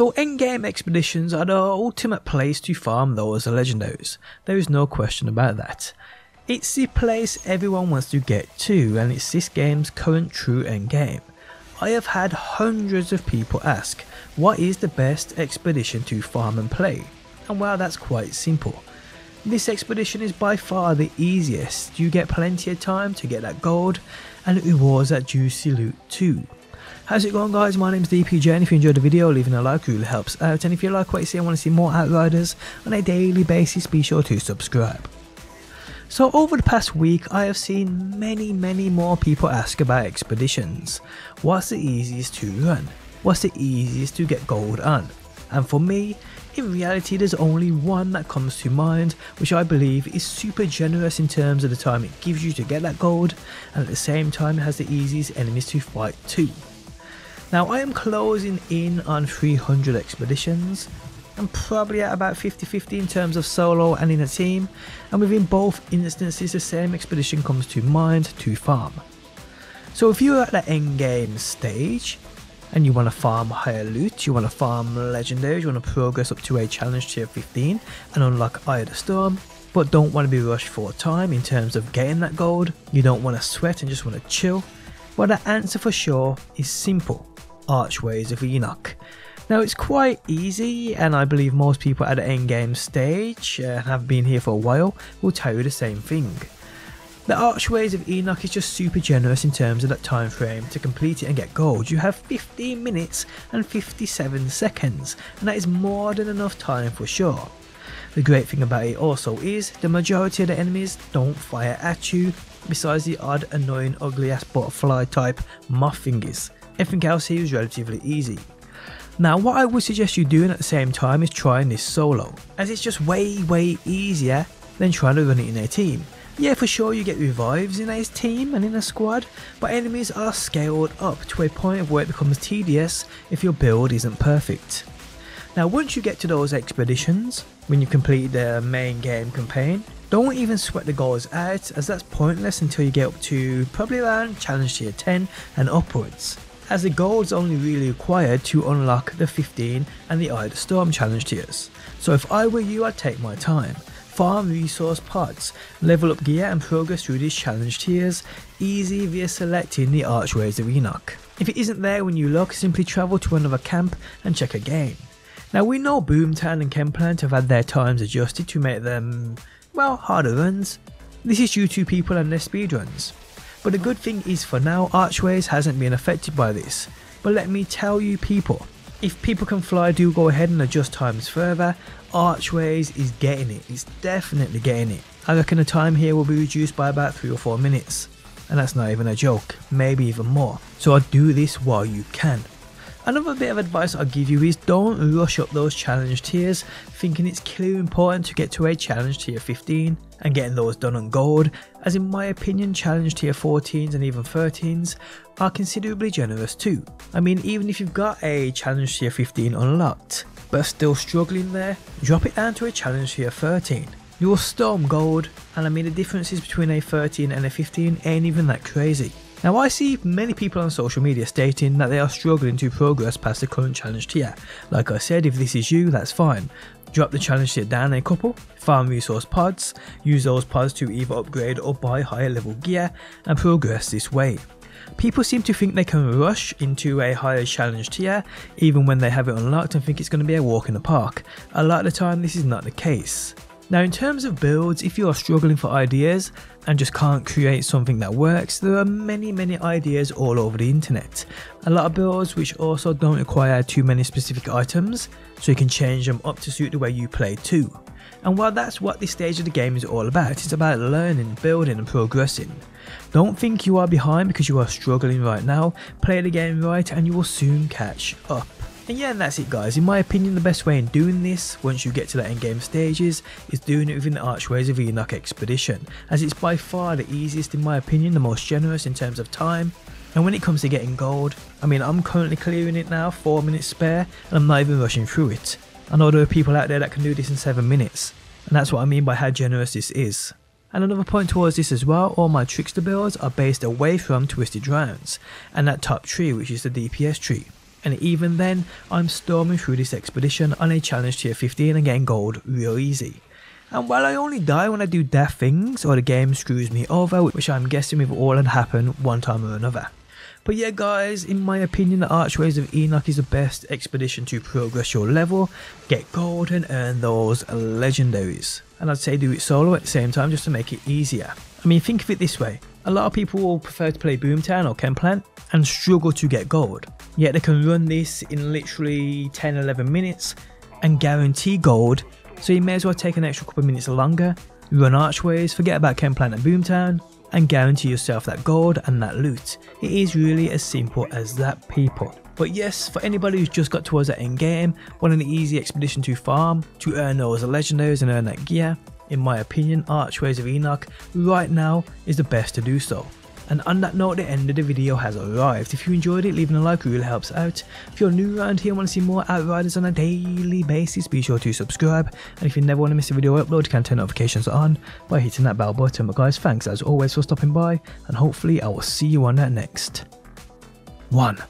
So in-game expeditions are the ultimate place to farm those legendaries, there is no question about that. It's the place everyone wants to get to, and it's this game's current true endgame. I have had hundreds of people ask, what is the best expedition to farm and play? And well, that's quite simple. This expedition is by far the easiest. You get plenty of time to get that gold, and it rewards that juicy loot too. How's it going, guys? My name's DPJ, and if you enjoyed the video, leaving a like really helps out, and if you like what you see and want to see more Outriders on a daily basis, be sure to subscribe. So over the past week, I have seen many more people ask about expeditions. What's the easiest to run? What's the easiest to get gold on? And for me, in reality, there's only one that comes to mind, which I believe is super generous in terms of the time it gives you to get that gold, and at the same time it has the easiest enemies to fight too. Now, I am closing in on 300 expeditions. I'm probably at about 50-50 in terms of solo and in a team, and within both instances the same expedition comes to mind to farm. So if you're at the end game stage and you want to farm higher loot, you want to farm legendaries, you want to progress up to a challenge tier 15 and unlock Eye of the Storm, but don't want to be rushed for time in terms of getting that gold, you don't want to sweat and just want to chill, well, the answer for sure is simple: Archways of Enoch. Now, it's quite easy, and I believe most people at the endgame stage and have been here for a while will tell you the same thing. The Archways of Enoch is just super generous in terms of that time frame to complete it and get gold. You have 15 minutes and 57 seconds, and that is more than enough time for sure. The great thing about it also is the majority of the enemies don't fire at you, besides the odd annoying ugly ass butterfly type moth fingers. Everything else here is relatively easy. Now, what I would suggest you doing at the same time is trying this solo, as it's just way easier than trying to run it in a team. Yeah, for sure you get revives in a team and in a squad, but enemies are scaled up to a point of where it becomes tedious if your build isn't perfect. Now, once you get to those expeditions, when you've completed the main game campaign, don't even sweat the goals out, as that's pointless until you get up to probably around challenge tier 10 and upwards, as the gold's only really required to unlock the 15 and the Eye of the Storm challenge tiers. So if I were you, I'd take my time, farm resource pods, level up gear and progress through these challenge tiers, easy via selecting the Archways of Enoch. If it isn't there when you look, simply travel to another camp and check again. Now, we know Boomtown and Kenplant have had their times adjusted to make them, well, harder runs. This is due to people and their speedruns. But the good thing is, for now, Archways hasn't been affected by this. But let me tell you people, if People Can Fly do go ahead and adjust times further, Archways is getting it. It's definitely getting it. I reckon the time here will be reduced by about 3 or 4 minutes. And that's not even a joke, maybe even more. So do this while you can. Another bit of advice I'll give you is don't rush up those challenge tiers thinking it's clearly important to get to a challenge tier 15 and getting those done on gold, as in my opinion challenge tier 14s and even 13s are considerably generous too. I mean, even if you've got a challenge tier 15 unlocked but still struggling there, drop it down to a challenge tier 13. You'll storm gold, and I mean the differences between a 13 and a 15 ain't even that crazy. Now, I see many people on social media stating that they are struggling to progress past the current challenge tier. Like I said, if this is you, that's fine. Drop the challenge tier down a couple, farm resource pods, use those pods to either upgrade or buy higher level gear and progress this way. People seem to think they can rush into a higher challenge tier even when they have it unlocked and think it's going to be a walk in the park. A lot of the time this is not the case. Now, in terms of builds, if you are struggling for ideas and just can't create something that works, there are many ideas all over the internet. A lot of builds which also don't require too many specific items, so you can change them up to suit the way you play too. And while that's what this stage of the game is all about, it's about learning, building and progressing. Don't think you are behind because you are struggling right now. Play the game right and you will soon catch up. And yeah, that's it, guys. In my opinion, the best way in doing this, once you get to the endgame stages, is doing it within the Archways of Enoch expedition, as it's by far the easiest, in my opinion, the most generous in terms of time. And when it comes to getting gold, I mean, I'm currently clearing it now, 4 minutes spare, and I'm not even rushing through it. I know there are people out there that can do this in 7 minutes, and that's what I mean by how generous this is. And another point towards this as well, all my trickster builds are based away from Twisted Rounds, and that top tree, which is the DPS tree. and even then I'm storming through this expedition on a challenge tier 15 and getting gold real easy. And while I only die when I do daft things or the game screws me over, which I'm guessing we've all had happen one time or another. But yeah guys, in my opinion the Archways of Enoch is the best expedition to progress your level, get gold and earn those legendaries. And I'd say do it solo at the same time just to make it easier. I mean, think of it this way, a lot of people will prefer to play Boomtown or Kenplant and struggle to get gold, yet they can run this in literally 10-11 minutes and guarantee gold, so you may as well take an extra couple of minutes longer, run Archways, forget about Kenplant and Boomtown, and guarantee yourself that gold and that loot. It is really as simple as that, people. But yes, for anybody who's just got towards that end game, wanting an easy expedition to farm, to earn those legendaries and earn that gear, in my opinion Archways of Enoch right now is the best to do so. And on that note, the end of the video has arrived. If you enjoyed it, leaving a like really helps out. If you're new around here and want to see more Outriders on a daily basis, be sure to subscribe. And if you never want to miss a video I upload, you can turn notifications on by hitting that bell button. But guys, thanks as always for stopping by, and hopefully I will see you on that next one.